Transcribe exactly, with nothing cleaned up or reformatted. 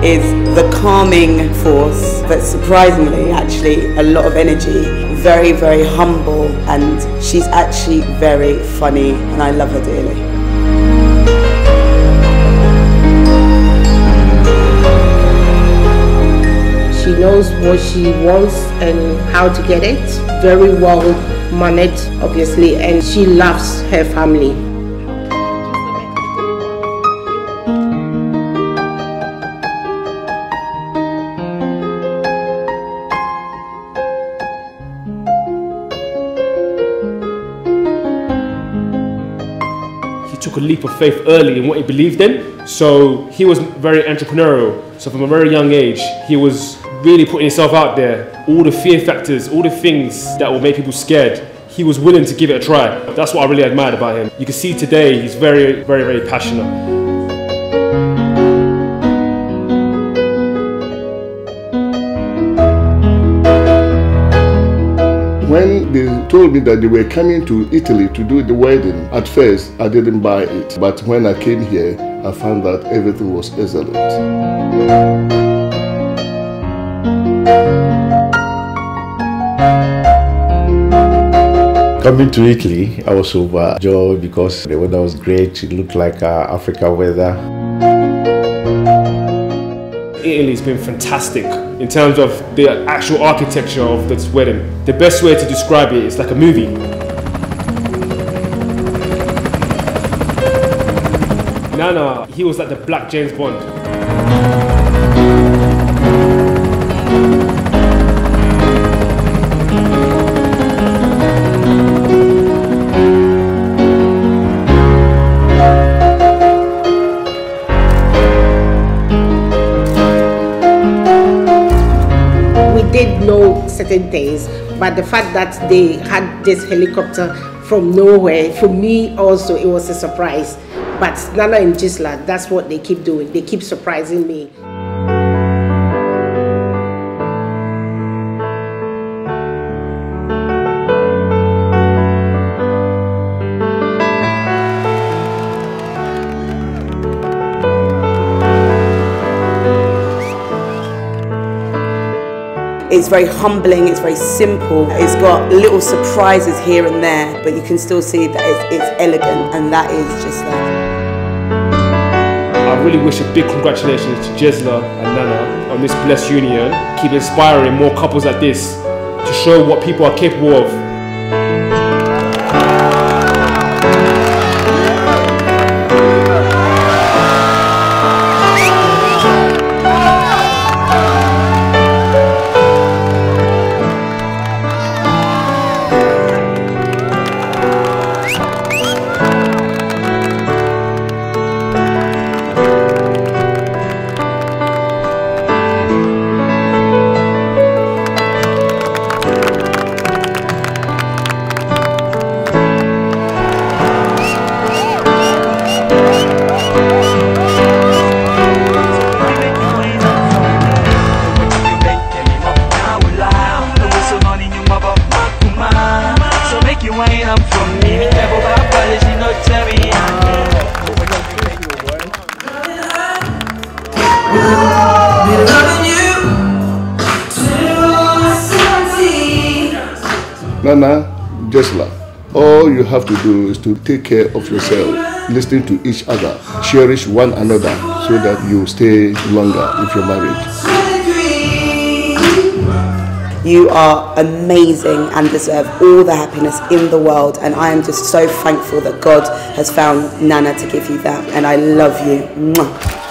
Is the calming force, but surprisingly actually a lot of energy, very very humble, and she's actually very funny and I love her dearly. She knows what she wants and how to get it, very well managed obviously, and she loves her family. Took a leap of faith early in what he believed in, so he was very entrepreneurial. So from a very young age he was really putting himself out there. All the fear factors, all the things that will make people scared, he was willing to give it a try. That's what I really admired about him. You can see today he's very very very passionate. When they told me that they were coming to Italy to do the wedding, at first I didn't buy it. But when I came here, I found that everything was excellent. Coming to Italy, I was overjoyed because the weather was great. It looked like uh, Africa weather. Italy's been fantastic in terms of the actual architecture of this wedding. The best way to describe it is like a movie. Nana, he was like the Black James Bond. Did know certain things, but the fact that they had this helicopter from nowhere, for me also it was a surprise. But Nana and Geisla, that's what they keep doing, they keep surprising me. It's very humbling, it's very simple, it's got little surprises here and there, but you can still see that it's, it's elegant, and that is Geisla. I really wish a big congratulations to Geisla and Nana on this blessed union. Keep inspiring more couples like this to show what people are capable of. Nana, Geisla, all you have to do is to take care of yourself, listen to each other, cherish one another so that you stay longer if you're married. You are amazing and deserve all the happiness in the world, and I am just so thankful that God has found Nana to give you that, and I love you. Mwah.